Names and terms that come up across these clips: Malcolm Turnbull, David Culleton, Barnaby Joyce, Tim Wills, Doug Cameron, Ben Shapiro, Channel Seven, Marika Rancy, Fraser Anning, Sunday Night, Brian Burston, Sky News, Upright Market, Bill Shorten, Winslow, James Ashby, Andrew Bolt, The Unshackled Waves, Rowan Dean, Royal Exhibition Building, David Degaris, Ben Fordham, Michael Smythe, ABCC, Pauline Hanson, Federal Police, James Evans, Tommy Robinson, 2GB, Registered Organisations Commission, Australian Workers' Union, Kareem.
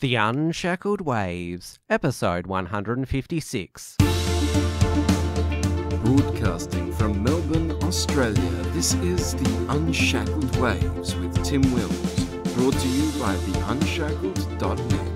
The Unshackled Waves, episode 156. Broadcasting from Melbourne, Australia, this is The Unshackled Waves with Tim Wills, brought to you by theunshackled.net.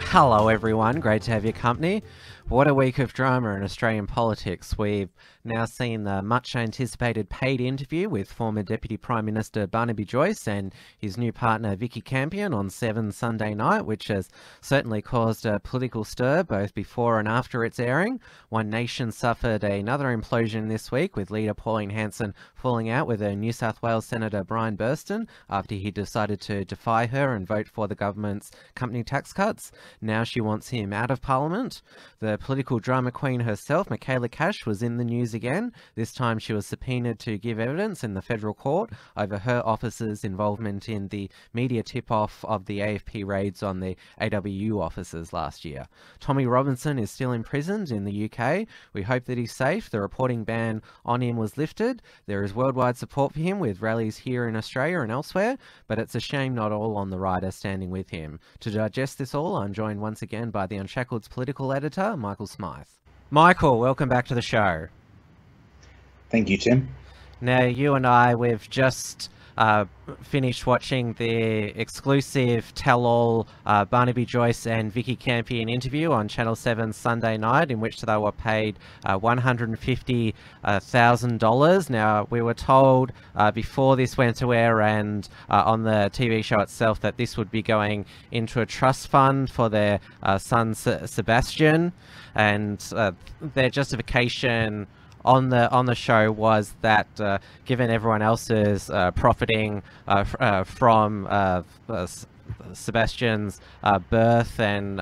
Hello everyone, great to have your company. What a week of drama in Australian politics. We've now seen the much anticipated paid interview with former Deputy Prime Minister Barnaby Joyce and his new partner Vikki Campion on Seven Sunday night, which has certainly caused a political stir both before and after its airing. One Nation suffered another implosion this week, with leader Pauline Hanson falling out with New South Wales Senator Brian Burston after he decided to defy her and vote for the government's company tax cuts. Now she wants him out of Parliament. The political drama queen herself, Michaelia Cash, was in the news again. This time she was subpoenaed to give evidence in the federal court over her officer's involvement in the media tip-off of the AFP raids on the AWU offices last year. Tommy Robinson is still imprisoned in the UK. We hope that he's safe. The reporting ban on him was lifted. There is worldwide support for him with rallies here in Australia and elsewhere, but it's a shame not all on the right are standing with him. To digest this all, I'm joined once again by The Unshackled's political editor, Michael Smythe. Michael, welcome back to the show. Thank you, Tim. Now, you and I, we've just finished watching the exclusive tell-all Barnaby Joyce and Vikki Campion interview on Channel 7 Sunday night, in which they were paid $150,000. Now, we were told before this went to air and on the TV show itself that this would be going into a trust fund for their son Sebastian, and their justification on the show was that given everyone else is profiting from Sebastian's birth and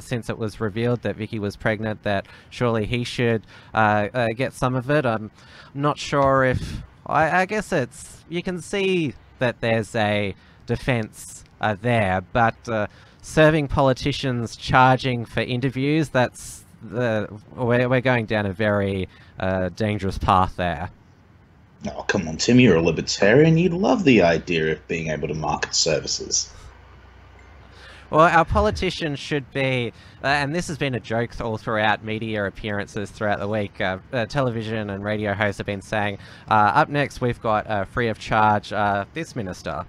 since it was revealed that Vikki was pregnant, that surely he should get some of it. I'm not sure if I guess it's, you can see that there's a defense there, but serving politicians charging for interviews, that's we're going down a very dangerous path there. Oh, come on, Tim, you're a libertarian. You love the idea of being able to market services. Well, our politicians should be, and this has been a joke all throughout media appearances throughout the week, television and radio hosts have been saying, up next we've got free of charge this minister.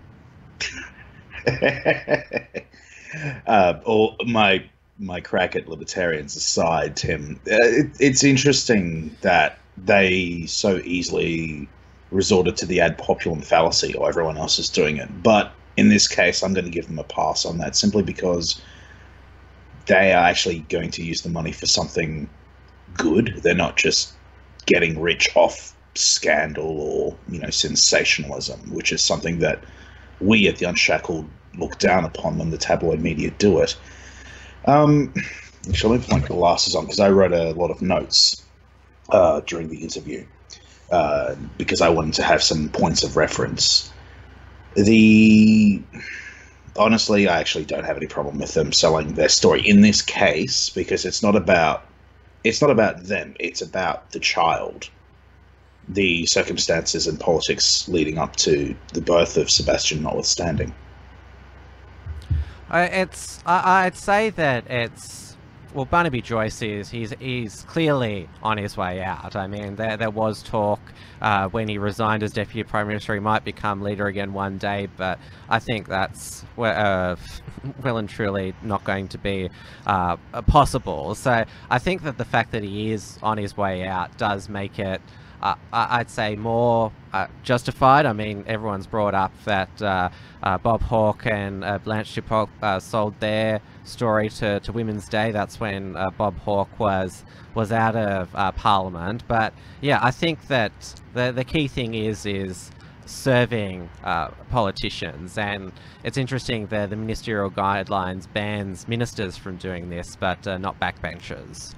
My crack at libertarians aside, Tim, it's interesting that they so easily resorted to the ad populum fallacy, or everyone else is doing it. But in this case, I'm going to give them a pass on that, simply because they are actually going to use the money for something good. They're not just getting rich off scandal or, you know, sensationalism, which is something that we at The Unshackled look down upon when the tabloid media do it. Actually, let me put my glasses on, because I wrote a lot of notes during the interview because I wanted to have some points of reference. Honestly, I actually don't have any problem with them selling their story in this case, because it's not about them. It's about the child, the circumstances and politics leading up to the birth of Sebastian notwithstanding. I'd say that it's, well, Barnaby Joyce is, he's clearly on his way out. I mean, there was talk when he resigned as Deputy Prime Minister he might become leader again one day, but I think that's well and truly not going to be possible. So I think that the fact that he is on his way out does make it, I'd say, more justified. I mean, everyone's brought up that Bob Hawke and Blanche Dupoc sold their story to Women's Day. That's when Bob Hawke was out of Parliament. But yeah, I think that the key thing is serving politicians, and it's interesting that the ministerial guidelines bans ministers from doing this, but not backbenchers.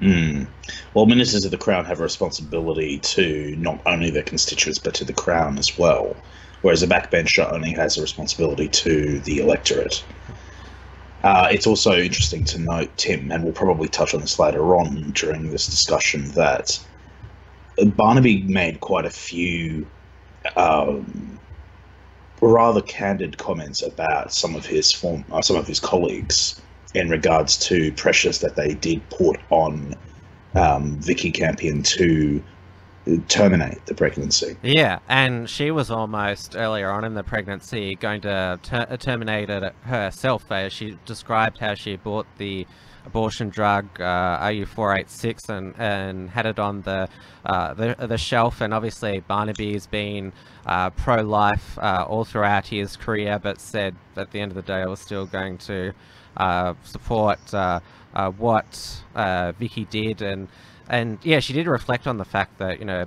Mm. Well, ministers of the Crown have a responsibility to not only their constituents, but to the Crown as well, whereas a backbencher only has a responsibility to the electorate. It's also interesting to note, Tim, and we'll probably touch on this later on during this discussion, that Barnaby made quite a few rather candid comments about some of his colleagues in regards to pressures that they did put on Vikki Campion to terminate the pregnancy. Yeah, and she was almost earlier on in the pregnancy going to terminate it herself. She described how she bought the abortion drug RU486 and had it on the shelf. And obviously Barnaby's been pro-life all throughout his career, but said at the end of the day I was still going to support what Vikki did. And yeah, she did reflect on the fact that, you know,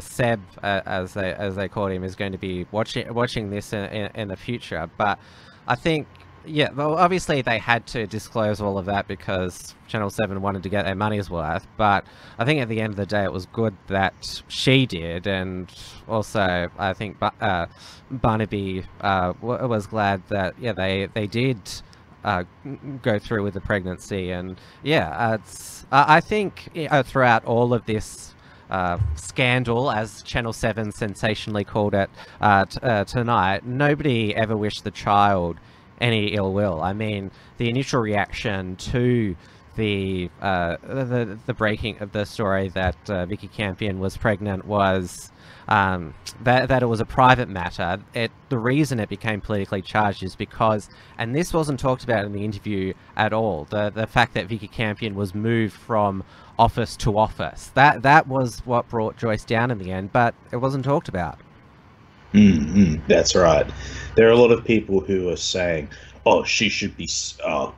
Seb, as they called him, is going to be watching this in the future. But I think, yeah, well, obviously they had to disclose all of that because Channel 7 wanted to get their money's worth. But I think at the end of the day, it was good that she did. And also, I think Barnaby was glad that, yeah, they did go through with the pregnancy. And yeah, it's, I think throughout all of this scandal, as Channel 7 sensationally called it tonight, nobody ever wished the child any ill will. I mean, the initial reaction to the breaking of the story that Vikki Campion was pregnant was that it was a private matter. The reason it became politically charged is because, and this wasn't talked about in the interview at all, the fact that Vikki Campion was moved from office to office. That was what brought Joyce down in the end, but it wasn't talked about. That's right. There are a lot of people who are saying, oh,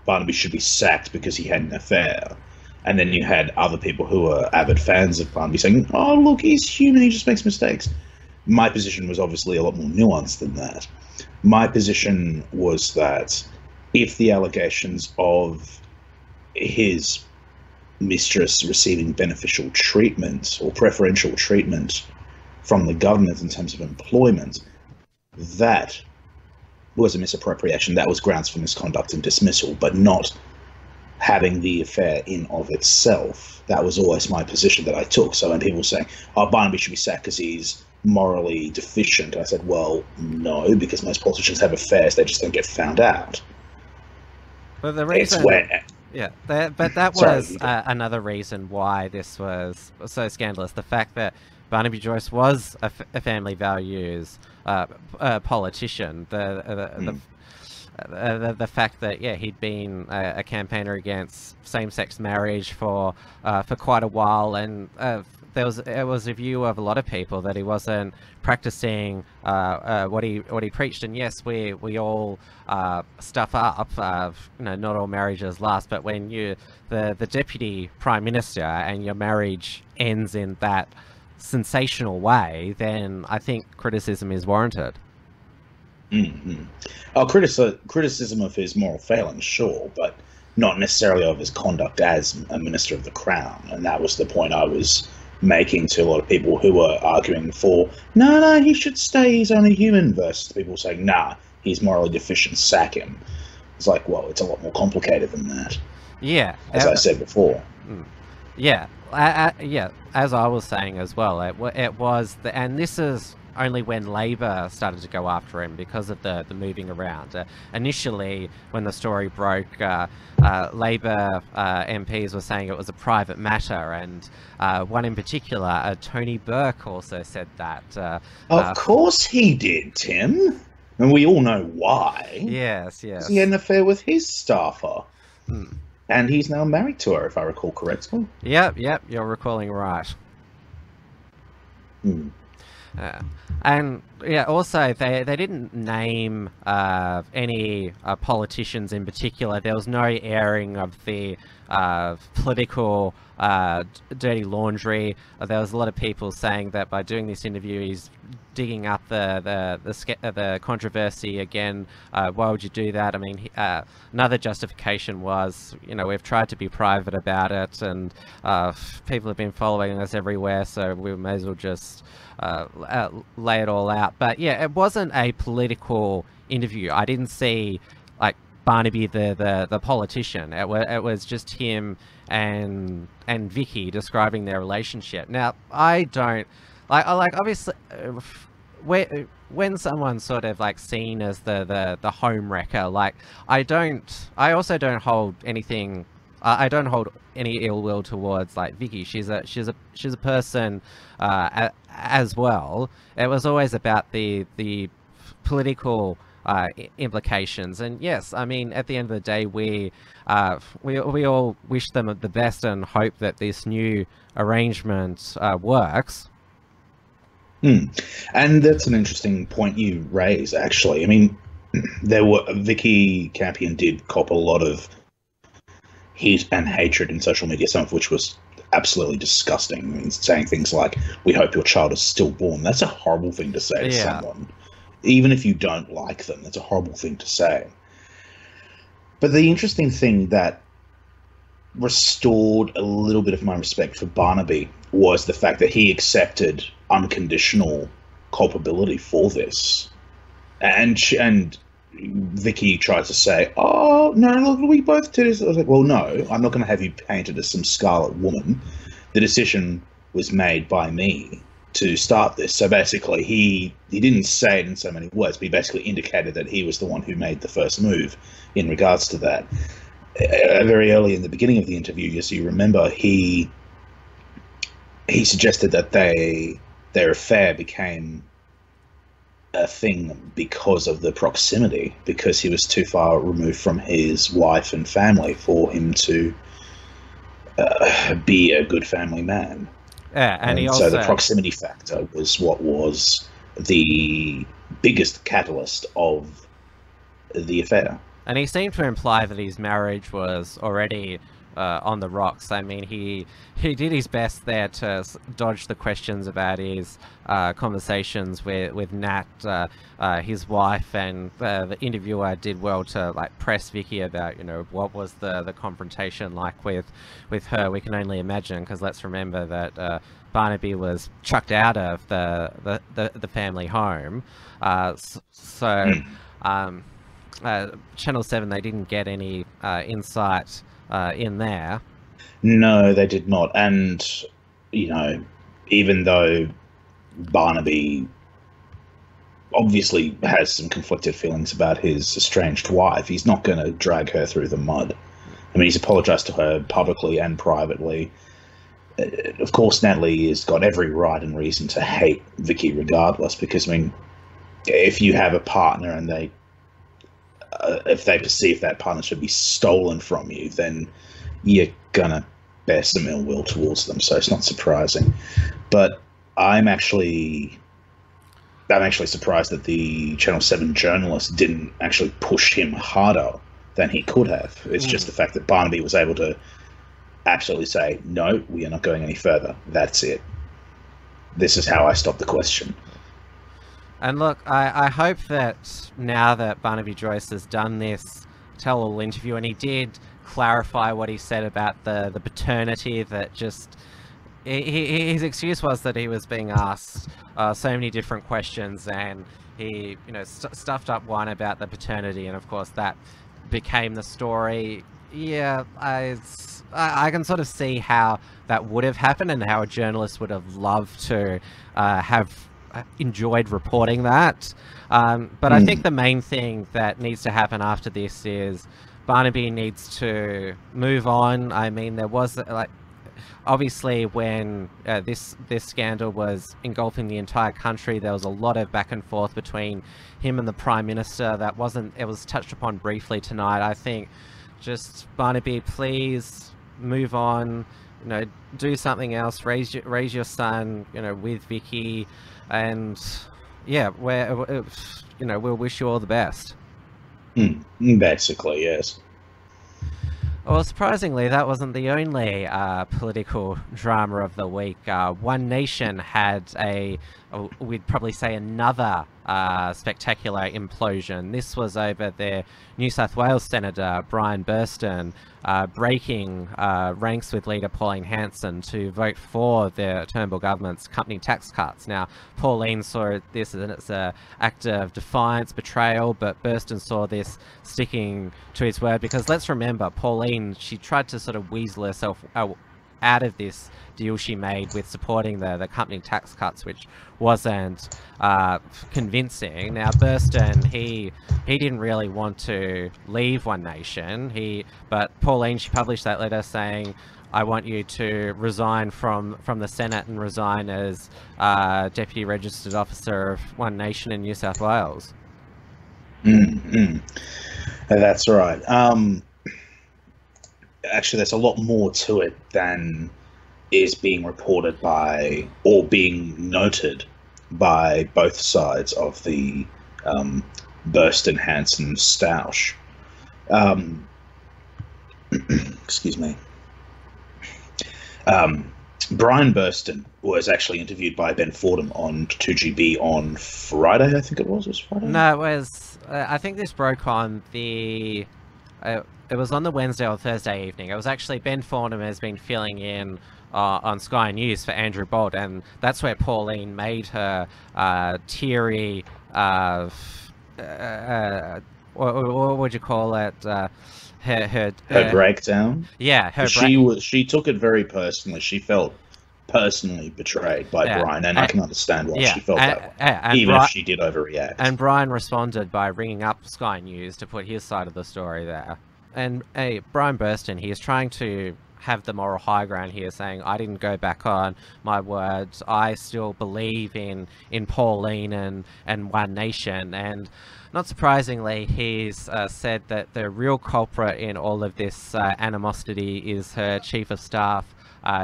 Barnaby should be sacked because he had an affair. And then you had other people who are avid fans of Barnaby saying, oh, look, he's human, he just makes mistakes. My position was obviously a lot more nuanced than that. My position was that if the allegations of his mistress receiving beneficial treatment or preferential treatment from the government in terms of employment, that was a misappropriation. That was grounds for misconduct and dismissal, but not having the affair in of itself. That was always my position that I took. So when people were saying, oh, Barnaby should be sacked because he's morally deficient, I said, well, no, because most politicians have affairs, they just don't get found out. But the reason... It's where... Yeah, but that was another reason why this was so scandalous. The fact that Barnaby Joyce was a family values politician. The fact that, yeah, he'd been a campaigner against same-sex marriage for quite a while, and it was a view of a lot of people that he wasn't practicing what he preached. And yes, we all stuff up. You know, not all marriages last, but when you the deputy prime minister and your marriage ends in that sensational way, then I think criticism is warranted. Mm-hmm. Criticism of his moral failings, sure, but not necessarily of his conduct as a minister of the crown. And that was the point I was making to a lot of people who were arguing for, no, he should stay, he's only human, versus people saying, nah, he's morally deficient, sack him. It's like, well, it's a lot more complicated than that. Yeah. As I said before. Yeah. Yeah, as I was saying as well, it was, and this is only when Labor started to go after him because of the moving around. Initially, when the story broke, Labor MPs were saying it was a private matter, and one in particular, Tony Burke, also said that. Of course he did, Tim, and we all know why. Yes, yes. He had an affair with his staffer. Mm. And he's now married to her, if I recall correctly. Yep, you're recalling right. Mm. And yeah, also they didn't name any politicians in particular. There was no airing of the political dirty laundry. There was a lot of people saying that by doing this interview, he's digging up the controversy again. Why would you do that? I mean, another justification was, you know, we've tried to be private about it, and people have been following us everywhere, so we may as well just lay it all out. But yeah, it wasn't a political interview. I didn't see like Barnaby the politician. It was just him and Vikki describing their relationship. Now I don't like obviously when someone's sort of like seen as the home wrecker, like I also don't hold anything. I don't hold any ill will towards like Vikki. She's a person as well. It was always about the political implications, and yes, I mean at the end of the day, we all wish them the best and hope that this new arrangement works. And that's an interesting point you raise. Actually, I mean, there were Vikki Campion did cop a lot of hate and hatred in social media, some of which was absolutely disgusting. I mean, saying things like, "We hope your child is stillborn." That's a horrible thing to say to someone, even if you don't like them. That's a horrible thing to say. But the interesting thing that restored a little bit of my respect for Barnaby was the fact that he accepted unconditional culpability for this, and Vikki tries to say, "Oh, no, look, we both did this." I was like, well, no, I'm not going to have you painted as some scarlet woman. The decision was made by me to start this. So basically, he didn't say it in so many words, but he basically indicated that he was the one who made the first move in regards to that. Very early in the beginning of the interview, as you remember, he suggested that their affair became a thing because of the proximity, because he was too far removed from his wife and family for him to be a good family man. Yeah, and he also... so the proximity factor was what was the biggest catalyst of the affair. And he seemed to imply that his marriage was already on the rocks. I mean, he did his best there to dodge the questions about his conversations with Nat, his wife, and the interviewer did well to like press Vikki about, you know, what was the confrontation like with her. We can only imagine, because let's remember that Barnaby was chucked out of the family home, Channel 7, they didn't get any insight in there. No, they did not. And, you know, even though Barnaby obviously has some conflicted feelings about his estranged wife, he's not going to drag her through the mud. I mean, he's apologized to her publicly and privately. Of course, Natalie has got every right and reason to hate Vikki regardless, because, I mean, if you have a partner and they if they perceive that partner should be stolen from you, then you're gonna bear some ill will towards them. So it's not surprising. But I'm actually surprised that the Channel 7 journalist didn't actually push him harder than he could have. It's just the fact that Barnaby was able to absolutely say, "No, we are not going any further. That's it. This is how I stop the question." And look, I hope that now that Barnaby Joyce has done this tell-all interview, and he did clarify what he said about the paternity, that just... his excuse was that he was being asked so many different questions, and he, you know, stuffed up one about the paternity, and of course that became the story. Yeah, I can sort of see how that would have happened, and how a journalist would have loved to have... enjoyed reporting that, but I think the main thing that needs to happen after this is Barnaby needs to move on. I mean, there was like obviously when this scandal was engulfing the entire country, there was a lot of back and forth between him and the Prime Minister. That wasn't, it was touched upon briefly tonight. I think just Barnaby, please move on, you know, do something else, raise your son, you know, with Vikki. And yeah, you know, we'll wish you all the best. Basically, yes. Well, surprisingly, that wasn't the only political drama of the week. One Nation had a we'd probably say another spectacular implosion. This was over their New South Wales Senator Brian Burston breaking ranks with leader Pauline Hanson to vote for the Turnbull government's company tax cuts. Now, Pauline saw this as an act of defiance, betrayal, but Burston saw this sticking to his word, because let's remember, Pauline, she tried to sort of weasel herself out of this deal she made with supporting the company tax cuts, which wasn't convincing. Now Burston, he didn't really want to leave One Nation, but Pauline, she published that letter saying, I want you to resign from the Senate and resign as Deputy Registered Officer of One Nation in New South Wales. Mm-hmm. That's right. Actually, there's a lot more to it than is being reported by or being noted by both sides of the Burston Hanson stoush. Excuse me. Brian Burston was actually interviewed by Ben Fordham on 2GB on Friday, I think it was. No, it was. I think this broke on the. It was on the Wednesday or Thursday evening. It was actually Ben Fordham has been filling in on Sky News for Andrew Bolt, and that's where Pauline made her teary, what would you call it? Her breakdown. Yeah, her she took it very personally. She felt personally betrayed by Brian, and I can understand why she felt that way, even if she did overreact. And Brian responded by ringing up Sky News to put his side of the story there. And Brian Burston, he is trying to have the moral high ground here, saying, I didn't go back on my words. I still believe in Pauline and One Nation. And not surprisingly, he's said that the real culprit in all of this animosity is her chief of staff,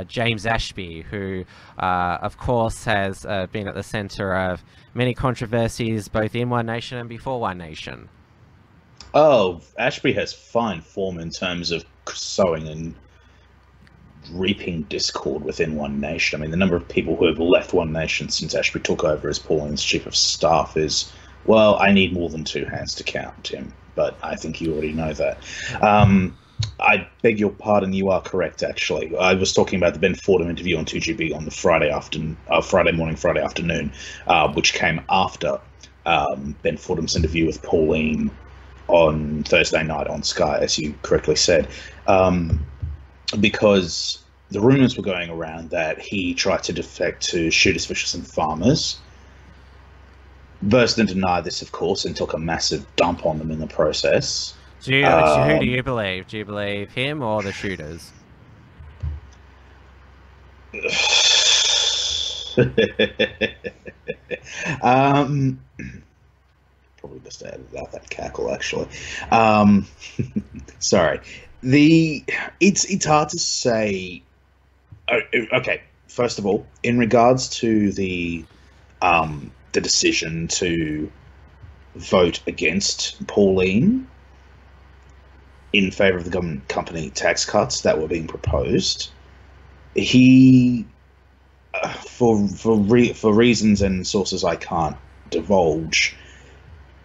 James Ashby, who of course has been at the centre of many controversies both in One Nation and before One Nation. Oh, Ashby has fine form in terms of sowing and reaping discord within One Nation. I mean, the number of people who have left One Nation since Ashby took over as Pauline's chief of staff is, well, I need more than two hands to count, Tim, but I think you already know that. I beg your pardon, you are correct, actually. I was talking about the Ben Fordham interview on 2GB on the Friday afternoon, which came after Ben Fordham's interview with Pauline on Thursday night on Sky, as you correctly said, because the rumours were going around that he tried to defect to Shooters, Fishers, and Farmers. Burston denied this, of course, and took a massive dump on them in the process. Who do you believe? Do you believe him or the Shooters? Probably just added out that cackle, actually. Sorry. It's hard to say. Okay, first of all, in regards to the decision to vote against Pauline in favour of the government company tax cuts that were being proposed, he, for reasons and sources I can't divulge,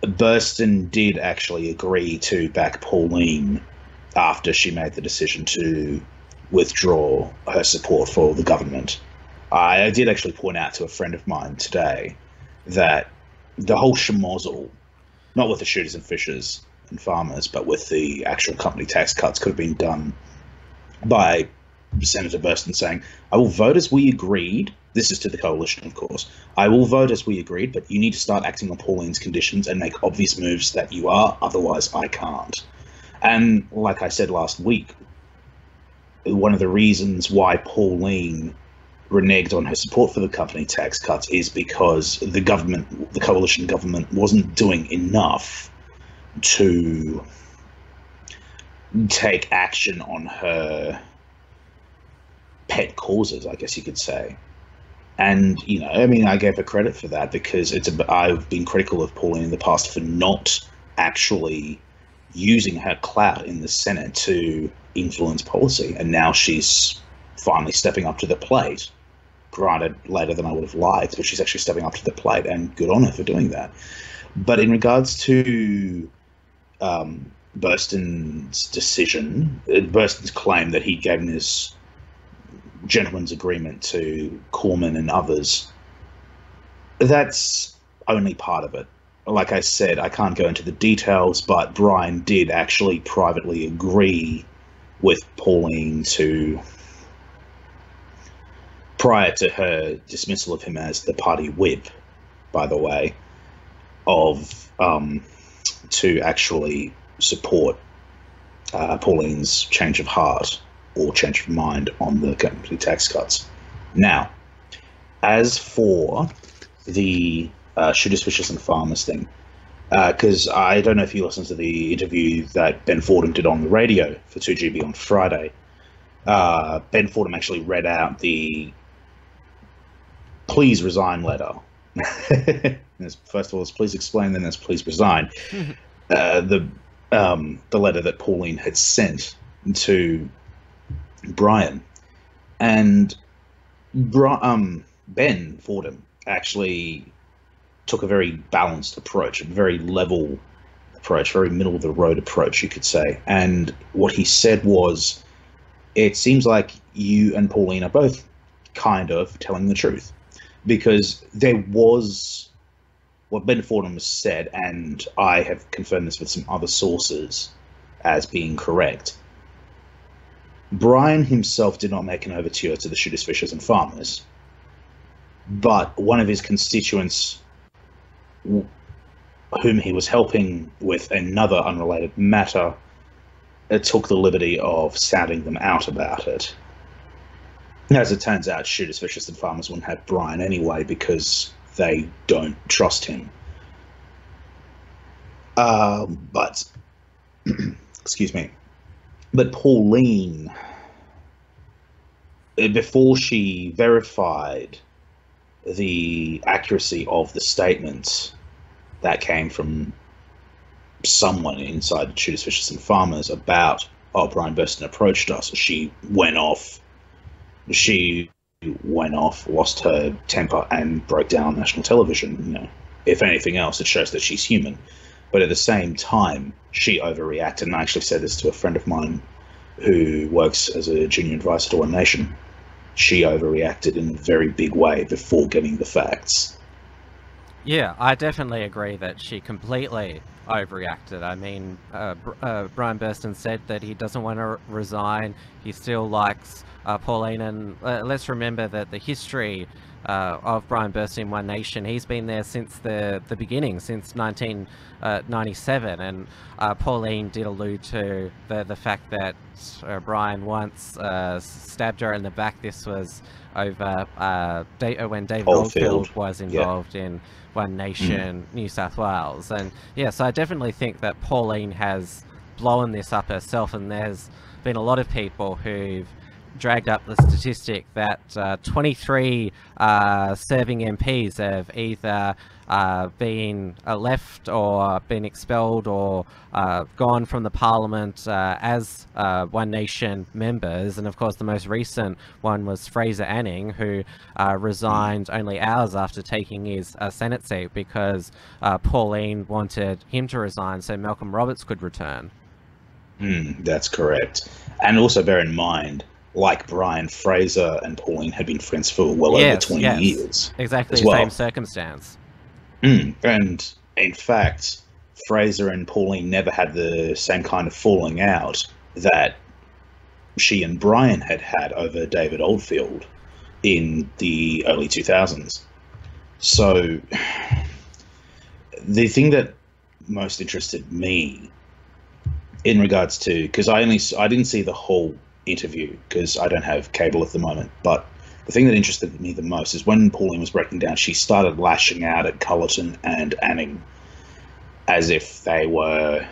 Burston did actually agree to back Pauline after she made the decision to withdraw her support for the government. I did actually point out to a friend of mine today that the whole schmozzle, not with the Shooters and Fishers and Farmers, but with the actual company tax cuts, could have been done by Senator Burston saying, I will vote as we agreed. This is to the coalition, of course. I will vote as we agreed, but you need to start acting on Pauline's conditions and make obvious moves that you are, otherwise I can't. And like I said last week, one of the reasons why Pauline reneged on her support for the company tax cuts is because the government, the coalition government, wasn't doing enough to take action on her pet causes, I guess you could say. And, you know, I mean, I gave her credit for that, because I've been critical of Pauline in the past for not actually using her clout in the Senate to influence policy, and now she's finally stepping up to the plate granted, later than I would have liked, but she's actually stepping up to the plate, and good on her for doing that. But in regards to Burston's decision, Burston's claim that he'd given this gentleman's agreement to Cormann and others, that's only part of it. Like I said, I can't go into the details, but Brian did actually privately agree with Pauline to, prior to her dismissal of him as the party whip, by the way, of to actually support Pauline's change of heart or change of mind on the company tax cuts. Now, as for the Shooters, Fishers, and Farmers thing, because I don't know if you listened to the interview that Ben Fordham did on the radio for 2GB on Friday. Ben Fordham actually read out the please resign letter. First of all, it's please explain, then it's please resign. The letter that Pauline had sent to Brian, and Ben Fordham actually took a very balanced approach, a very level approach, very middle of the road approach, you could say. And what he said was, it seems like you and Pauline are both kind of telling the truth, because there was what Ben Fordham said, and I have confirmed this with some other sources as being correct. Brian himself did not make an overture to the Shooters, Fishers, and Farmers, but one of his constituents whom he was helping with another unrelated matter, it took the liberty of sounding them out about it. As it turns out, Shooters, Fishers, and Farmers wouldn't have Brian anyway because they don't trust him. But, excuse me, but Pauline, before she verified the accuracy of the statement that came from someone inside Shooters, Fishers, and Farmers about, oh, Brian Burston approached us, she went off, lost her temper, and broke down on national television. You know, if anything else, it shows that she's human. But at the same time, she overreacted, and I actually said this to a friend of mine who works as a junior advisor to One Nation. She overreacted in a very big way before getting the facts. Yeah, I definitely agree that she completely overreacted. I mean, Brian Burston said that he doesn't want to resign. He still likes Pauline, and let's remember that the history of Brian Burston in One Nation, he's been there since the beginning, since 1997, and Pauline did allude to the fact that Brian once stabbed her in the back. This was over when David Oldfield was involved in One Nation, New South Wales. And yeah, so I definitely think that Pauline has blown this up herself, and there's been a lot of people who've dragged up the statistic that 23 serving MPs have either been left or been expelled or gone from the parliament as One Nation members. And of course the most recent one was Fraser Anning, who resigned only hours after taking his Senate seat because Pauline wanted him to resign so Malcolm Roberts could return. That's correct. And also bear in mind, like Brian, Fraser and Pauline had been friends for well over 20 years. Exactly the same circumstance. And in fact, Fraser and Pauline never had the same kind of falling out that she and Brian had had over David Oldfield in the early 2000s. So the thing that most interested me in regards to, because I didn't see the whole interview because I don't have cable at the moment, but the thing that interested me the most is when Pauline was breaking down, she started lashing out at Culleton and Anning as if they were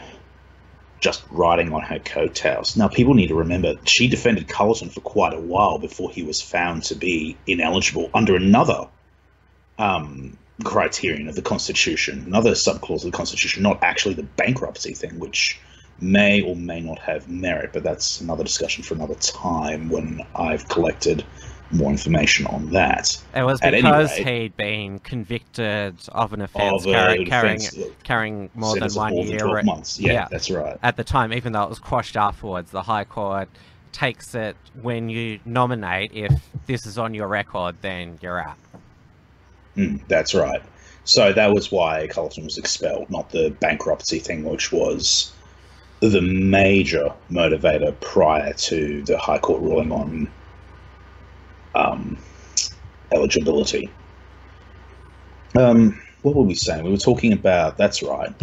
just riding on her coattails. Now, people need to remember she defended Culleton for quite a while before he was found to be ineligible under another criterion of the Constitution, another subclause of the Constitution, not actually the bankruptcy thing, which may or may not have merit, but that's another discussion for another time when I've collected more information on that. It was because he'd been convicted of an offence carrying more than 1 year. Yeah, that's right. At the time, even though it was quashed afterwards, the High Court takes it when you nominate, if this is on your record, then you're out. That's right. So that was why Culleton was expelled, not the bankruptcy thing, which was the major motivator prior to the High Court ruling on eligibility. What were we saying? We were talking about, that's right,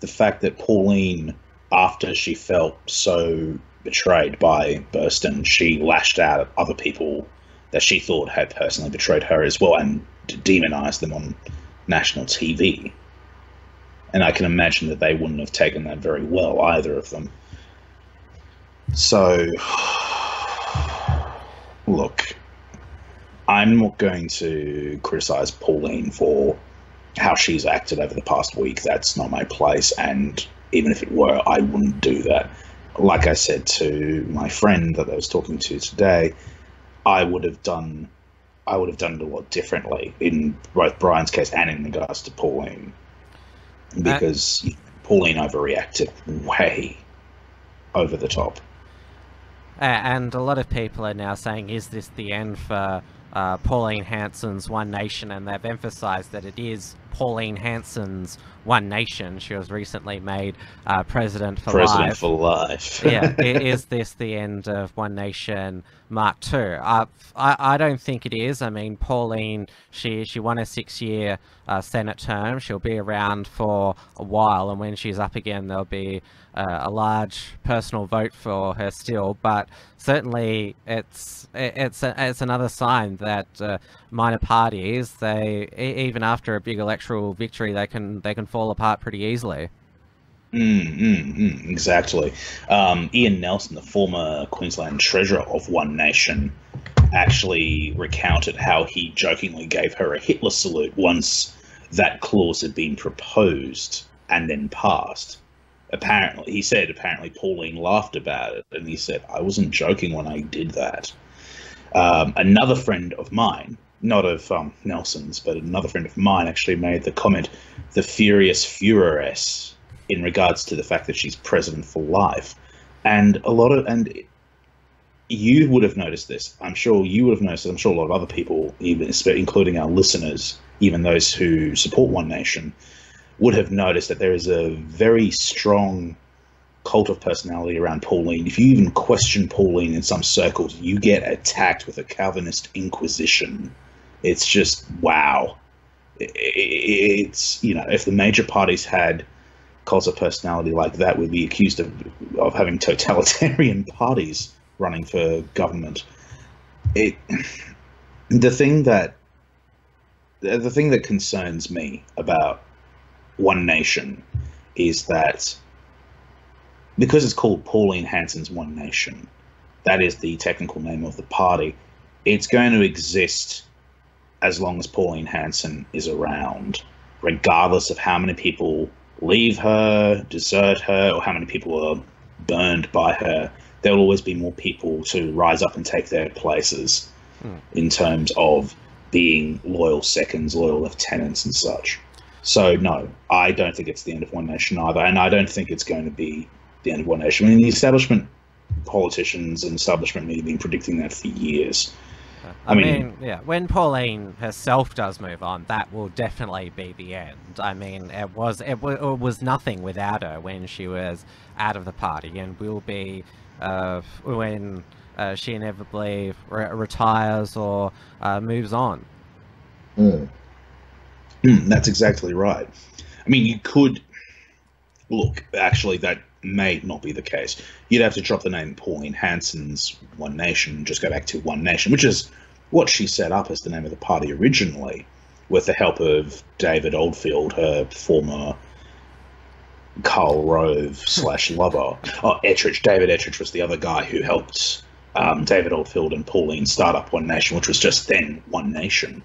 the fact that Pauline, after she felt so betrayed by Burston, she lashed out at other people that she thought had personally betrayed her as well and demonized them on national TV. And I can imagine that they wouldn't have taken that very well, either of them. So, look, I'm not going to criticize Pauline for how she's acted over the past week. That's not my place, and even if it were, I wouldn't do that. Like I said to my friend that I was talking to today, I would have done it a lot differently in both Brian's case and in regards to Pauline. Because Pauline overreacted way over the top. And a lot of people are now saying, is this the end for Pauline Hanson's One Nation? And they've emphasised that it is Pauline Hanson's One Nation. She was recently made President for Life. Yeah, is this the end of One Nation Mark II? I don't think it is. I mean, Pauline, she won a 6-year Senate term. She'll be around for a while, and when she's up again, there'll be a large personal vote for her still. But certainly it's another sign that minor parties, even after a big electoral victory, they can fall apart pretty easily. Exactly. Ian Nelson, the former Queensland treasurer of One Nation, actually recounted how he jokingly gave her a Hitler salute once that clause had been proposed and then passed. Apparently, he said, Pauline laughed about it, and he said, I wasn't joking when I did that. Another friend of mine, not of Nelson's, but another friend of mine actually made the comment, the furious furoress, in regards to the fact that she's president for life. And you would have noticed this. I'm sure you would have noticed it. I'm sure a lot of other people, even including our listeners, even those who support One Nation, would have noticed that there is a very strong cult of personality around Pauline. If you even question Pauline in some circles, you get attacked with a Calvinist inquisition. It's just, wow. It's, you know, if the major parties had cults of personality like that, we'd be accused of having totalitarian parties running for government. The thing that concerns me about One Nation is that because it's called Pauline Hanson's One Nation, that is the technical name of the party, it's going to exist as long as Pauline Hanson is around, regardless of how many people leave her, desert her, or how many people are burned by her. There will always be more people to rise up and take their places in terms of being loyal seconds, loyal lieutenants and such. So, no, I don't think it's the end of One Nation either, and I don't think it's going to be the end of One Nation. I mean, the establishment politicians and establishment media have been predicting that for years. I mean, yeah, when Pauline herself does move on, that will definitely be the end. I mean, it was nothing without her when she was out of the party, and will be when she inevitably retires or moves on. That's exactly right. I mean, you could look, actually, that may not be the case. You'd have to drop the name Pauline Hanson's One Nation and just go back to One Nation, which is what she set up as the name of the party originally, with the help of David Oldfield, her former Karl Rove / lover. Oh, Ettridge. David Ettridge was the other guy who helped David Oldfield and Pauline start up One Nation, which was just then One Nation.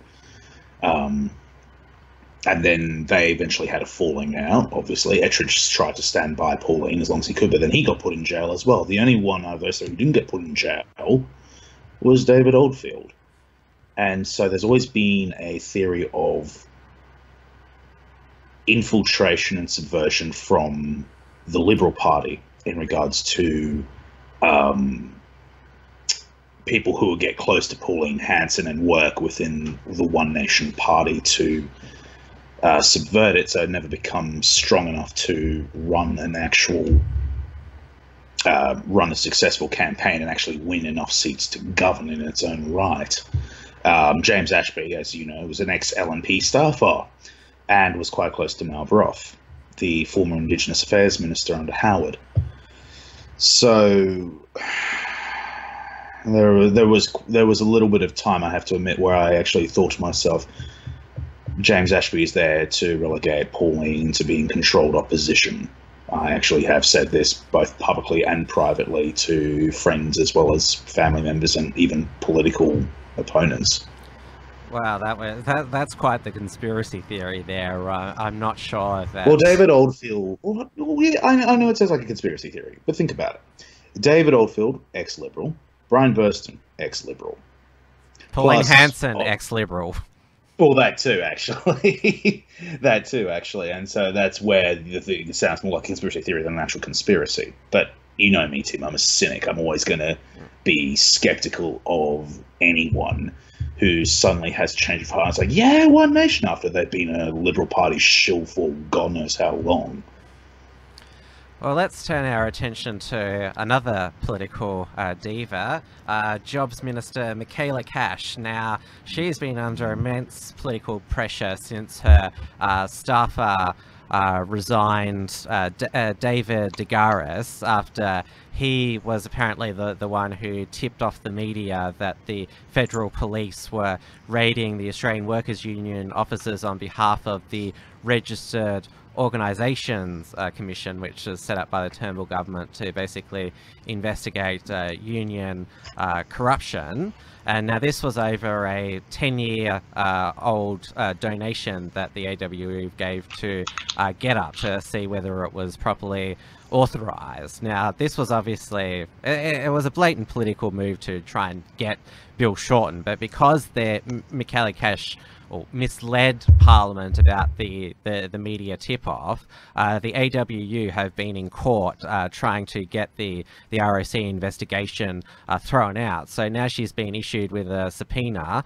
And then they eventually had a falling out, obviously. Ettridge tried to stand by Pauline as long as he could, but then he got put in jail as well. The only one out of those who didn't get put in jail was David Oldfield. And so there's always been a theory of infiltration and subversion from the Liberal Party in regards to people who would get close to Pauline Hanson and work within the One Nation party to subvert it, so it never becomes strong enough to run an actual run a successful campaign and actually win enough seats to govern in its own right. James Ashby, as you know, was an ex-LNP staffer and was quite close to Mal Broth, the former Indigenous Affairs Minister under Howard. So there was a little bit of time, I have to admit, where I actually thought to myself, James Ashby is there to relegate Pauline to being controlled opposition. I actually have said this both publicly and privately to friends as well as family members and even political opponents. Wow, that's quite the conspiracy theory there. I'm not sure that. Well, David Oldfield. Well, yeah, I know it sounds like a conspiracy theory, but think about it. David Oldfield, ex-liberal. Brian Burston, ex-liberal. Pauline Hanson, ex-liberal. Well, that too, actually. And so that's where the thing sounds more like conspiracy theory than an actual conspiracy. But you know me, Tim. I'm a cynic. I'm always going to be skeptical of anyone who suddenly has changed of heart. It's like, yeah, One Nation, after they've been a Liberal Party shill for God knows how long. Well, let's turn our attention to another political diva, Jobs Minister Michaelia Cash. Now, she's been under immense political pressure since her staffer resigned, David DeGaris, after he was apparently the one who tipped off the media that the federal police were raiding the Australian Workers' Union offices on behalf of the Registered Organisations Commission, which is set up by the Turnbull government to basically investigate union corruption. And now this was over a 10-year-old donation that the AWU gave to GetUp to see whether it was properly authorised. Now, this was obviously, it was a blatant political move to try and get Bill Shorten, but because Michaelia Cash misled Parliament about the media tip-off, the AWU have been in court trying to get the ROC investigation thrown out. So now she's been issued with a subpoena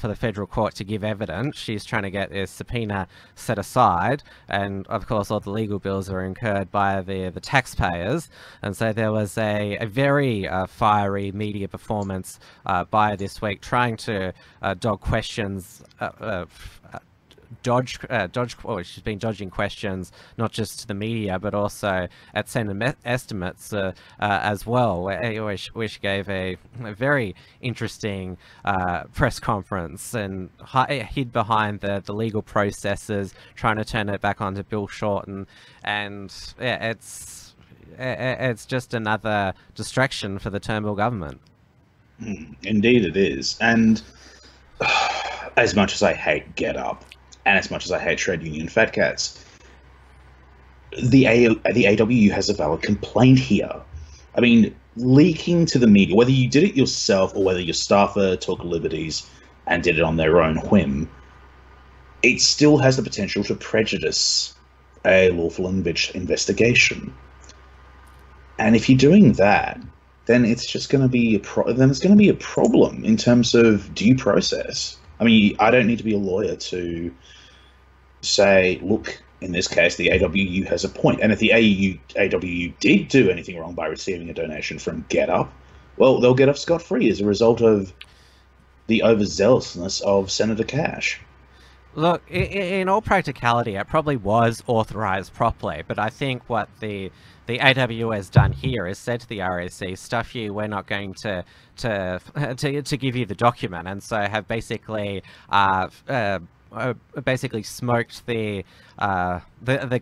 for the federal court to give evidence. She's trying to get this subpoena set aside, and of course all the legal bills are incurred by the taxpayers. And so there was a very fiery media performance by her this week, trying to dodge questions. She's been dodging questions not just to the media but also at Senate estimates as well, where she gave a very interesting press conference and hid behind the legal processes, trying to turn it back onto Bill Shorten. And yeah, it's just another distraction for the Turnbull government. Indeed it is. And as much as I hate GetUp, and as much as I hate trade union fat cats, the AWU has a valid complaint here. I mean, leaking to the media, whether you did it yourself or whether your staffer took liberties and did it on their own whim, it still has the potential to prejudice a lawful investigation. And if you're doing that, then it's just going to be a problem in terms of due process. I mean, I don't need to be a lawyer to say, look, in this case, the AWU has a point. And if the AWU did do anything wrong by receiving a donation from GetUp, well, they'll get off scot-free as a result of the overzealousness of Senator Cash. Look, in all practicality, it probably was authorised properly, but I think what the AWU has done here is said to the ROC, stuff you, we're not going to give you the document, and so have basically smoked the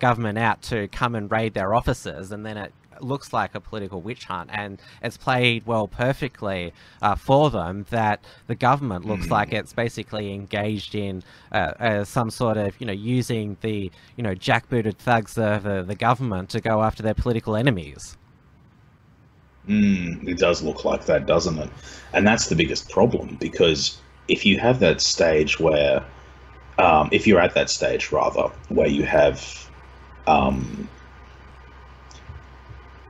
government out to come and raid their offices, and then it looks like a political witch hunt, and it's played well perfectly for them, that the government looks like it's basically engaged in some sort of, using the, jackbooted thugs of the government to go after their political enemies. It does look like that, doesn't it? And that's the biggest problem, because if you have that stage where, if you're at that stage rather, where you have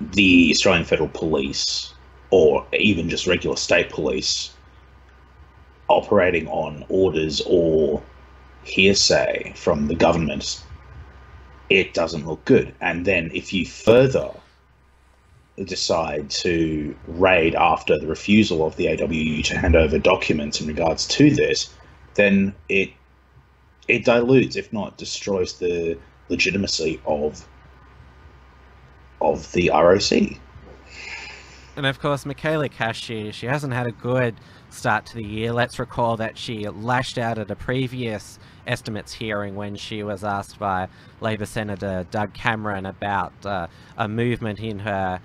the Australian Federal Police or even just regular state police operating on orders or hearsay from the government, it doesn't look good. And then if you further decide to raid after the refusal of the AWU to hand over documents in regards to this, then it dilutes, if not destroys, the legitimacy of the ROC. And of course, Michaelia Cash, she hasn't had a good start to the year. Let's recall that she lashed out at a previous estimates hearing when she was asked by Labor Senator Doug Cameron about a movement in her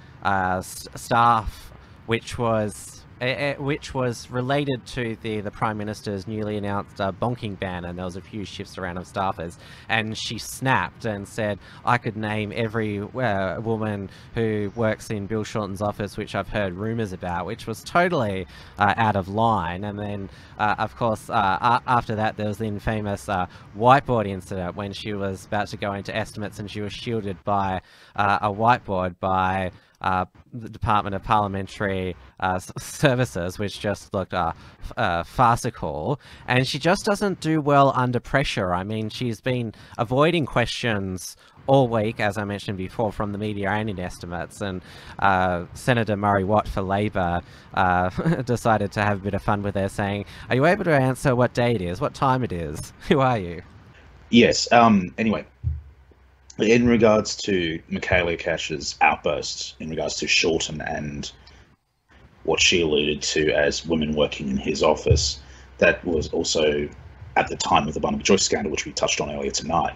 staff, which was related to the Prime Minister's newly announced bonking ban, and there was a few shifts around of staffers, and she snapped and said, I could name every woman who works in Bill Shorten's office, which I've heard rumours about, which was totally out of line. And then, of course, after that, there was the infamous whiteboard incident when she was about to go into estimates, and she was shielded by a whiteboard by the Department of Parliamentary Services, which just looked farcical. And she just doesn't do well under pressure. I mean, she's been avoiding questions all week, as I mentioned before, from the media and in estimates, and Senator Murray Watt for Labor decided to have a bit of fun with her, saying, are you able to answer what day it is, what time it is, who are you? Yes, anyway, in regards to Michaelia Cash's outbursts, in regards to Shorten and what she alluded to as women working in his office, that was also at the time of the Barnaby Joyce scandal, which we touched on earlier tonight.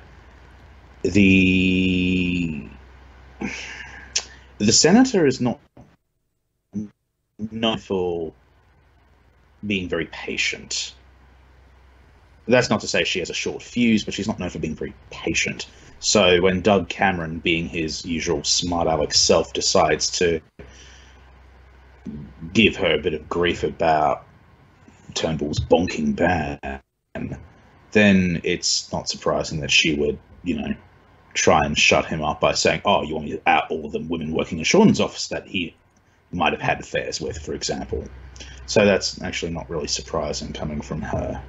The senator is not known for being very patient. That's not to say she has a short fuse, but she's not known for being very patient. So when Doug Cameron, being his usual smart aleck self, decides to give her a bit of grief about Turnbull's bonking ban, then it's not surprising that she would, try and shut him up by saying, oh, you want me to out all the women working in Shorten's office that he might have had affairs with, for example. So that's actually not really surprising coming from her.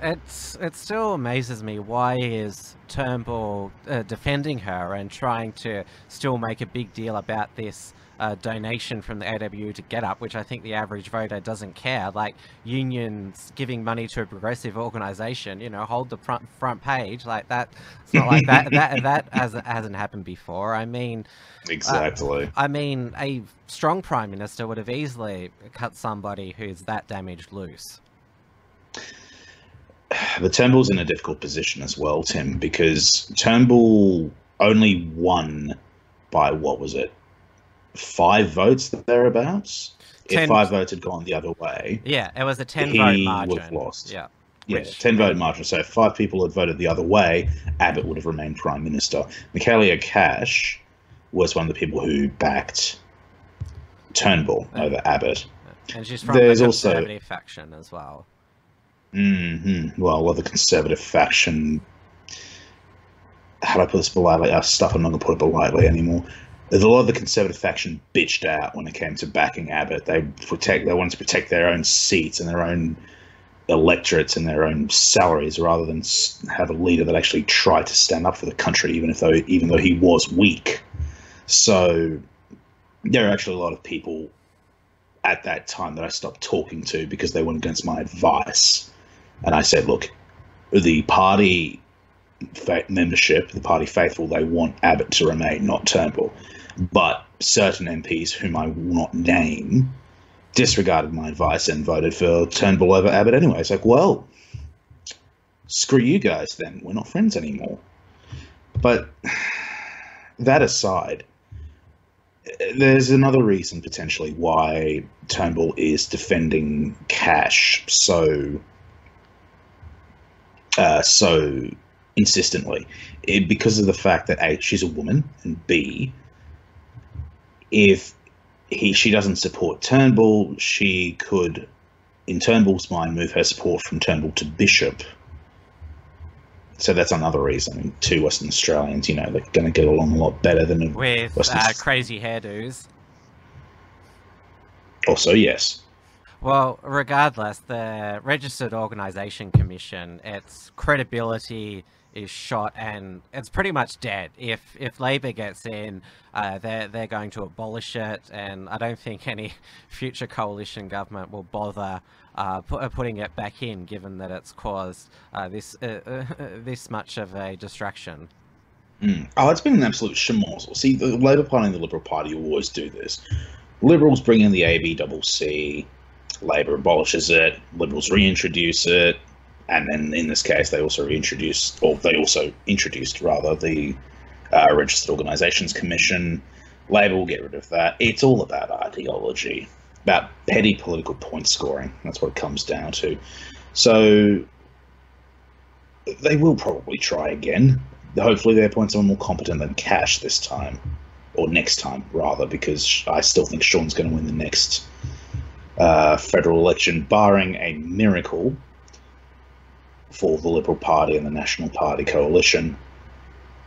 It still amazes me, why is Turnbull defending her and trying to still make a big deal about this donation from the AWU to GetUp, which I think the average voter doesn't care. Like, unions giving money to a progressive organisation, hold the front page, like that. It's not like that. That hasn't happened before. I mean, exactly. I mean, a strong Prime Minister would have easily cut somebody who's that damaged loose. But Turnbull's in a difficult position as well, Tim, because Turnbull only won by, what was it, 5 votes thereabouts? 10, if 5 votes had gone the other way... Yeah, it was a 10-vote margin. He would have lost. Yeah, 10-vote margin. So if 5 people had voted the other way, Abbott would have remained Prime Minister. Michaelia Cash was one of the people who backed Turnbull over Abbott. And she's from the Conservative faction as well. Well, the Conservative faction, how do I put this politely? I'm not going to put it politely anymore. A lot of the Conservative faction bitched out when it came to backing Abbott. They wanted to protect their own seats and their own electorates and their own salaries, rather than have a leader that actually tried to stand up for the country, even though he was weak. So there are actually a lot of people at that time that I stopped talking to because they went against my advice. And I said, look, the party membership, the party faithful, they want Abbott to remain, not Turnbull. But certain MPs, whom I will not name, disregarded my advice and voted for Turnbull over Abbott anyway. It's like, well, screw you guys then. We're not friends anymore. But that aside, there's another reason potentially why Turnbull is defending Cash so insistently, because of the fact that A, she's a woman, and B, if she doesn't support Turnbull, she could, in Turnbull's mind, move her support from Turnbull to Bishop. So that's another reason. Two Western Australians, you know, they're going to get along a lot better than with crazy hairdos. Also, yes. Well, regardless, the Registered Organisation Commission, its credibility is shot, and it's pretty much dead. If Labor gets in, they're going to abolish it, and I don't think any future coalition government will bother putting it back in, given that it's caused this much of a distraction. Mm. Oh, it's been an absolute schmozzle. See, the Labor Party and the Liberal Party will always do this. Liberals bring in the ABCC, Labor abolishes it, Liberals reintroduce it, and then in this case they also reintroduced, or they also introduced rather, the Registered Organisations Commission. Labor will get rid of that. It's all about ideology, about petty political point scoring. That's what it comes down to. So they will probably try again. Hopefully they appoint someone more competent than Cash this time, or next time rather, because I still think Sean's going to win the next federal election, barring a miracle for the Liberal Party and the National Party coalition,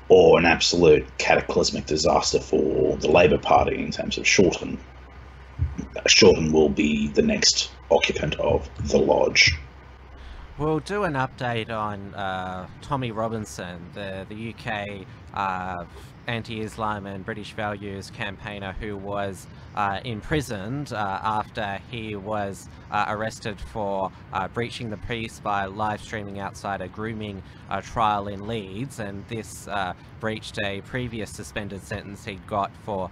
or an absolute cataclysmic disaster for the Labor Party in terms of Shorten. Shorten will be the next occupant of the Lodge. We'll do an update on Tommy Robinson, the UK anti-Islam and British values campaigner who was imprisoned after he was arrested for breaching the peace by live streaming outside a grooming trial in Leeds, and this breached a previous suspended sentence he'd got for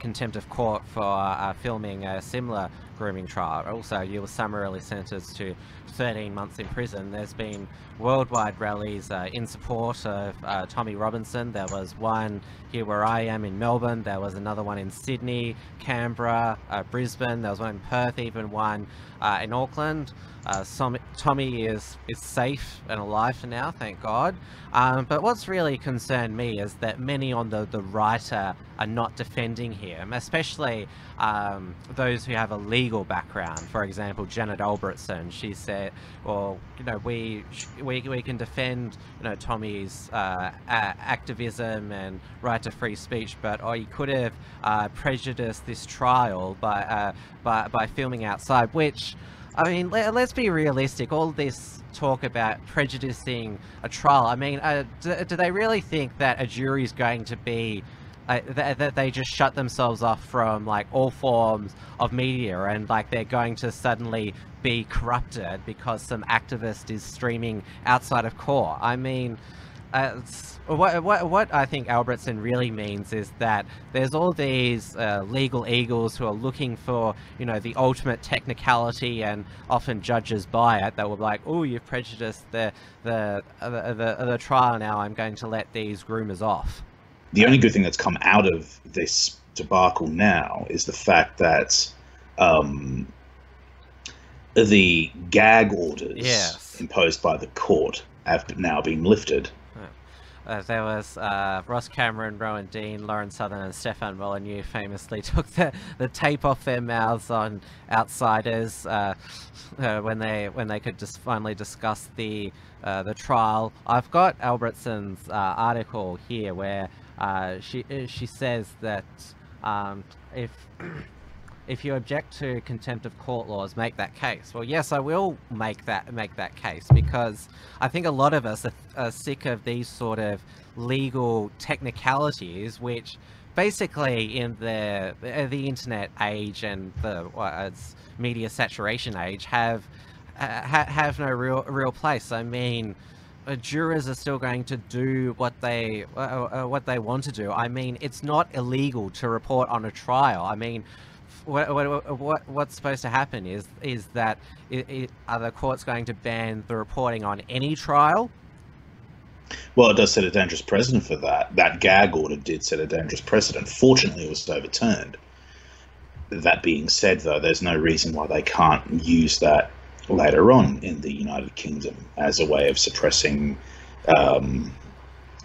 contempt of court for filming a similar grooming trial. Also, he was summarily sentenced to 13 months in prison. There's been worldwide rallies in support of Tommy Robinson. There was one here where I am in Melbourne, there was another one in Sydney, Canberra, Brisbane, there was one in Perth, even one in Auckland. Tommy is safe and alive for now, thank God. But what's really concerned me is that many on the right are not defending him, especially those who have a legal background. For example, Janet Albrechtsen, she said, well, you know, we can defend, you know, Tommy's activism and right to free speech, but he could have prejudiced this trial by filming outside, which, I mean, let's be realistic. All this talk about prejudicing a trial, I mean, do they really think that a jury is going to be that they just shut themselves off from like all forms of media, and like they're going to suddenly be corrupted because some activist is streaming outside of court? I mean, what I think Albrechtsen really means is that there's all these legal eagles who are looking for, you know, the ultimate technicality, and often judges buy it. They will be like, oh, you've prejudiced the trial, now I'm going to let these groomers off. The only good thing that's come out of this debacle now is the fact that the gag orders imposed by the court have now been lifted. There was Ross Cameron, Rowan Dean, Lauren Southern and Stefan Molyneux famously took the tape off their mouths on Outsiders when they could just finally discuss the trial. I've got Albrechtsen's article here where she says that if you object to contempt of court laws, make that case. Well, yes, I will make that case, because I think a lot of us are sick of these sort of legal technicalities, which basically in the internet age and the it's media saturation age have no real place. I mean, jurors are still going to do what they want to do. I mean, it's not illegal to report on a trial. I mean, what's supposed to happen is that are the courts going to ban the reporting on any trial? Well, it does set a dangerous precedent for that. That gag order did set a dangerous precedent. Fortunately, it was overturned. That being said, though, there's no reason why they can't use that later on in the United Kingdom as a way of suppressing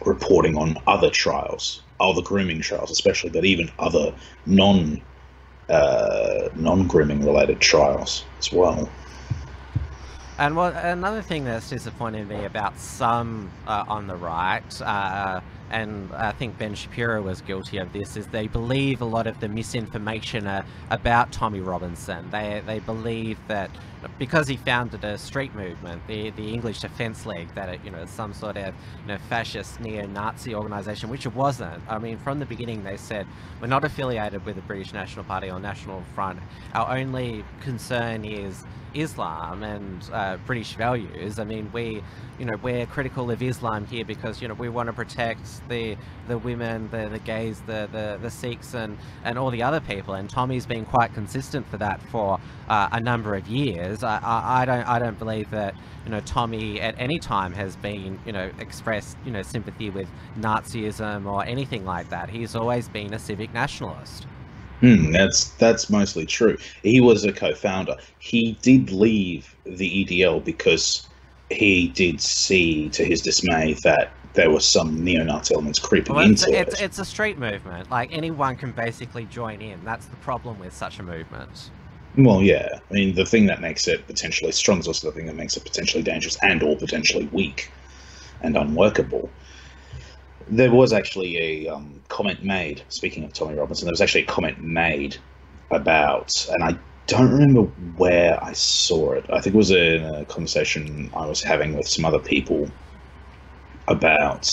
reporting on other trials, other grooming trials especially, but even other non-grooming related trials as well. And what, another thing that's disappointed me about some on the right, and I think Ben Shapiro was guilty of this, is they believe a lot of the misinformation about Tommy Robinson. They believe that because he founded a street movement, the English Defence League, that it, you know, some sort of, you know, fascist neo-Nazi organisation, which it wasn't. I mean, from the beginning they said we're not affiliated with the British National Party or National Front. Our only concern is Islam and British values. I mean, we're critical of Islam here because, you know, we want to protect the women, the gays, the Sikhs, and all the other people. And Tommy's been quite consistent for that for a number of years. I don't believe that, you know, Tommy at any time has been, you know, expressed, you know, sympathy with Nazism or anything like that. He's always been a civic nationalist. That's mostly true. He was a co-founder. He did leave the EDL because he did see, to his dismay, that there were some neo-Nazi elements creeping into it. It's a street movement. Like, anyone can basically join in. That's the problem with such a movement. Well, yeah. I mean, the thing that makes it potentially strong is also the thing that makes it potentially dangerous and or potentially weak and unworkable. There was actually a comment made, speaking of Tommy Robinson, there was actually a comment made about, and I don't remember where I saw it. I think it was in a conversation I was having with some other people about,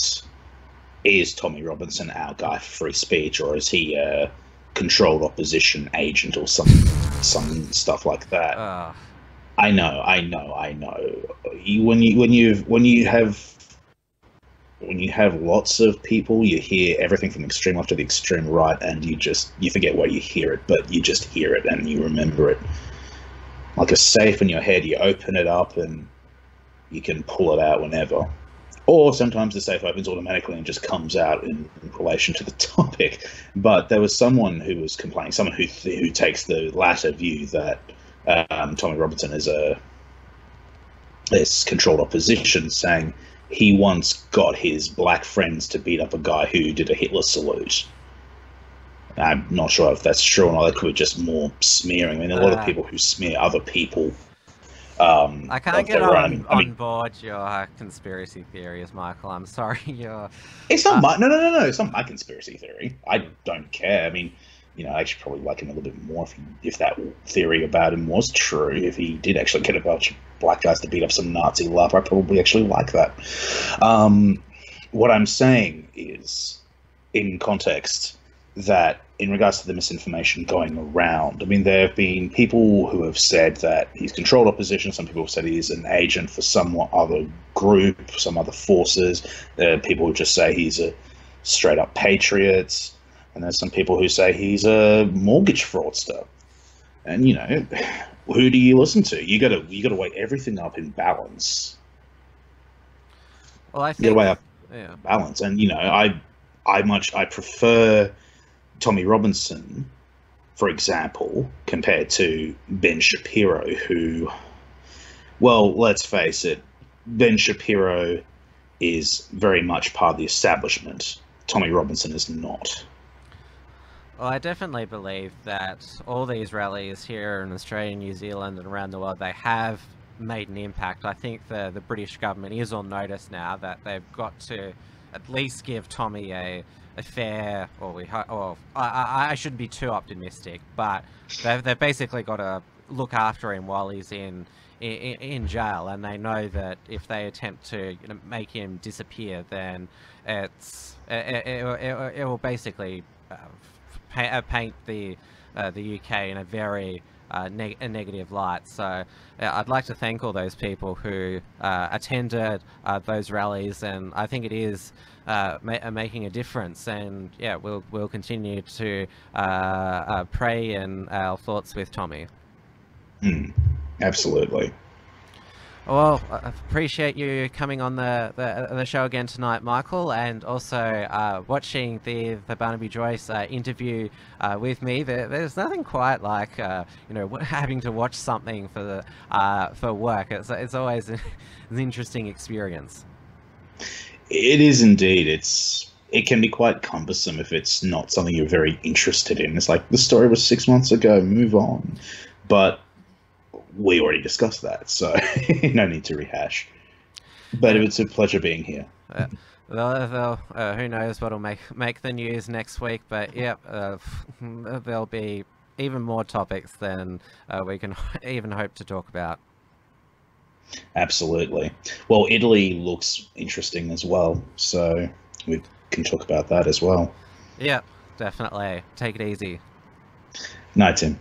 is Tommy Robinson our guy for free speech, or is he a controlled opposition agent or some stuff like that? I know. When you have lots of people, you hear everything from extreme left to the extreme right, and you forget where you hear it, but you just hear it and you remember it. Like a safe in your head, you open it up and you can pull it out whenever. Or sometimes the safe opens automatically and just comes out in relation to the topic. But there was someone who was complaining, someone who takes the latter view that Tommy Robinson is this controlled opposition, saying he once got his black friends to beat up a guy who did a Hitler salute. I'm not sure if that's true or not. That could be just more smearing. I mean, a lot of people who smear other people. I can't get on board your conspiracy theories, Michael. I'm sorry. It's not my... No. It's not my conspiracy theory. I don't care. I mean, you know, I actually probably like him a little bit more if that theory about him was true. If he did actually get a bunch of black guys to beat up some Nazi love, I probably actually like that. What I'm saying is, in context, that in regards to the misinformation going around, I mean, there have been people who have said that he's controlled opposition. Some people have said he's an agent for some other group, some other forces. There are people who just say he's a straight-up patriot. And there's some people who say he's a mortgage fraudster. And, you know, who do you listen to? You got to weigh everything up in balance. Well, I think... You got to weigh up balance. And, you know, I prefer Tommy Robinson, for example, compared to Ben Shapiro, who, well, let's face it, Ben Shapiro is very much part of the establishment. Tommy Robinson is not. Well, I definitely believe that all these rallies here in Australia, New Zealand, and around the world, they have made an impact. I think the British government is on notice now that they've got to at least give Tommy a fair, or we hope, or I shouldn't be too optimistic, but they've basically got to look after him while he's in jail, and they know that if they attempt to, you know, make him disappear, then it will basically paint the UK in a very negative light. So I'd like to thank all those people who attended those rallies, and I think it is making a difference. And yeah, we'll continue to pray and our thoughts with Tommy. Absolutely. Well, I appreciate you coming on the show again tonight, Michael, and also watching the Barnaby Joyce interview with me. There's nothing quite like you know, having to watch something for work. It's always an interesting experience. It is indeed. It can be quite cumbersome if it's not something you're very interested in. It's like, the story was 6 months ago, move on. But we already discussed that, so no need to rehash. But it's a pleasure being here. Who knows what'll make the news next week, but yep, there'll be even more topics than we can even hope to talk about. Absolutely. Well, Italy looks interesting as well, so we can talk about that as well. Yep, definitely. Take it easy. Night, Tim.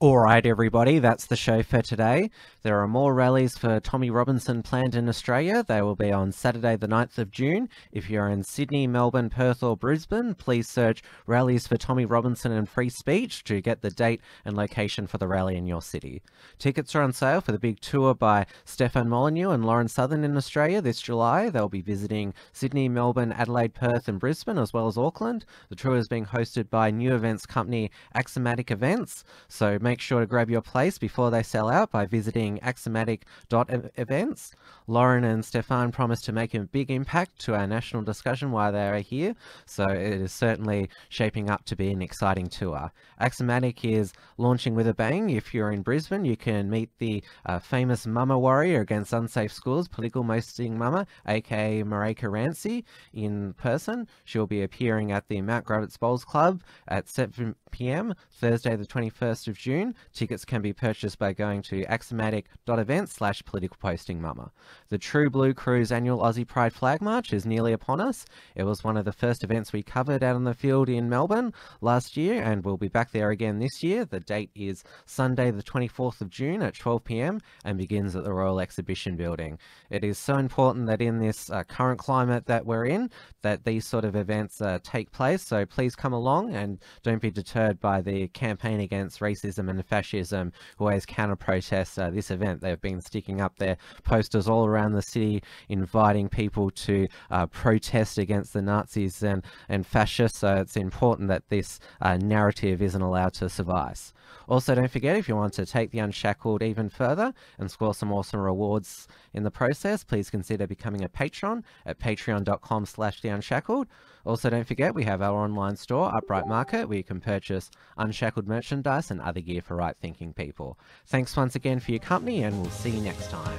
Alright everybody, that's the show for today. There are more rallies for Tommy Robinson planned in Australia. They will be on Saturday the 9th of June. If you're in Sydney, Melbourne, Perth or Brisbane, please search Rallies for Tommy Robinson and Free Speech to get the date and location for the rally in your city. Tickets are on sale for the big tour by Stefan Molyneux and Lauren Southern in Australia this July. They'll be visiting Sydney, Melbourne, Adelaide, Perth and Brisbane, as well as Auckland. The tour is being hosted by new events company Axiomatic Events, so make sure to grab your place before they sell out by visiting axiomatic.events. Lauren and Stefan promised to make a big impact to our national discussion while they are here, so it is certainly shaping up to be an exciting tour. Axiomatic is launching with a bang. If you're in Brisbane, you can meet the famous Mama Warrior against Unsafe Schools, political mostly Mama, aka Marika Rancy, in person. She'll be appearing at the Mount Gravitt's Bowls Club at 7 p.m. Thursday the 21st of June. Tickets can be purchased by going to axiomatic.events/politicalpostingmama. The True Blue Crew's annual Aussie Pride Flag March is nearly upon us. It was one of the first events we covered out on the field in Melbourne last year, and we'll be back there again this year. The date is Sunday the 24th of June at 12 p.m. and begins at the Royal Exhibition Building. It is so important that in this current climate that we're in, that these sort of events take place, so please come along and don't be deterred by the campaign against racism and fascism who always counter-protest this event. They've been sticking up their posters all around the city inviting people to protest against the Nazis and fascists, so it's important that this narrative isn't allowed to survive. Also, don't forget, if you want to take The Unshackled even further and score some awesome rewards in the process, please consider becoming a patron at patreon.com/theunshackled. Also, don't forget, we have our online store, Upright Market, where you can purchase Unshackled merchandise and other gear for right-thinking people. Thanks once again for your company, and we'll see you next time.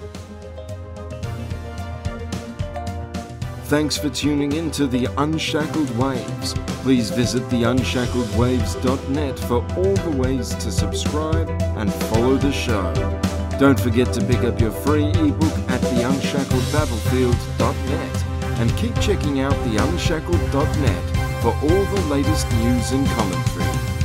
Thanks for tuning in to The Unshackled Waves. Please visit theunshackledwaves.net for all the ways to subscribe and follow the show. Don't forget to pick up your free ebook at theunshackledbattlefield.net. And keep checking out theunshackled.net for all the latest news and commentary.